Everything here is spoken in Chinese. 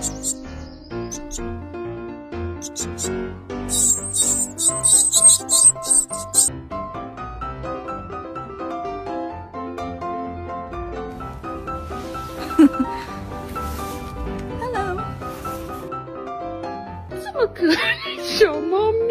Hello.这么可爱的小猫咪。